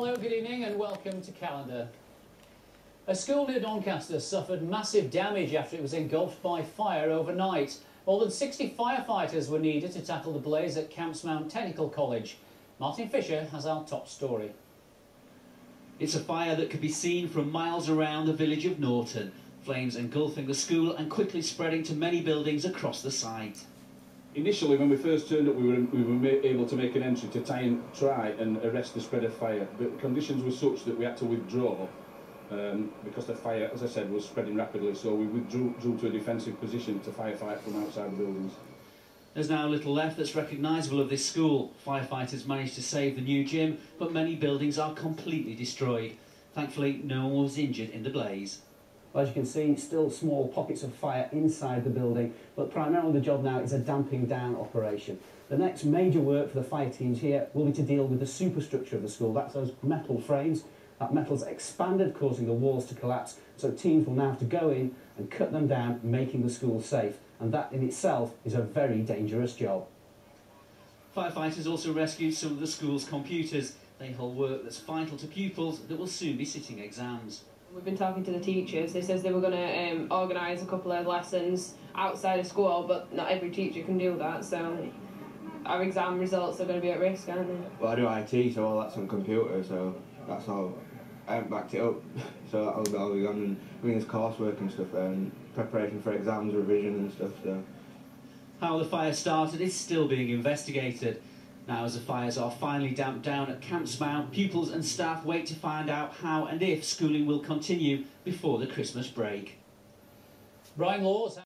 Hello, good evening and welcome to Calendar. A school near Doncaster suffered massive damage after it was engulfed by fire overnight. More than 60 firefighters were needed to tackle the blaze at Campsmount Technical College. Martin Fisher has our top story. It's a fire that could be seen from miles around the village of Norton, flames engulfing the school and quickly spreading to many buildings across the site. Initially, when we first turned up, we were able to make an entry to try and arrest the spread of fire, but conditions were such that we had to withdraw because the fire, as I said, was spreading rapidly, so we withdrew to a defensive position to firefight from outside buildings. There's now little left that's recognisable of this school. Firefighters managed to save the new gym, but many buildings are completely destroyed. Thankfully, no one was injured in the blaze. Well, as you can see, still small pockets of fire inside the building, but primarily the job now is a damping down operation. The next major work for the fire teams here will be to deal with the superstructure of the school. That's those metal frames. That metal's expanded, causing the walls to collapse, so teams will now have to go in and cut them down, making the school safe. And that in itself is a very dangerous job. Firefighters also rescued some of the school's computers. They hold work that's vital to pupils that will soon be sitting exams. We've been talking to the teachers. They said they were going to organise a couple of lessons outside of school, but not every teacher can do that, so our exam results are going to be at risk, aren't they? Well, I do IT, so all that's on computer, so that's all. I haven't backed it up, so that'll all be gone. I mean, there's coursework and stuff there, and preparation for exams, revision and stuff, so. How the fire started is still being investigated. Now, as the fires are finally damped down at Campsmount, pupils and staff wait to find out how and if schooling will continue before the Christmas break. Brian Laws.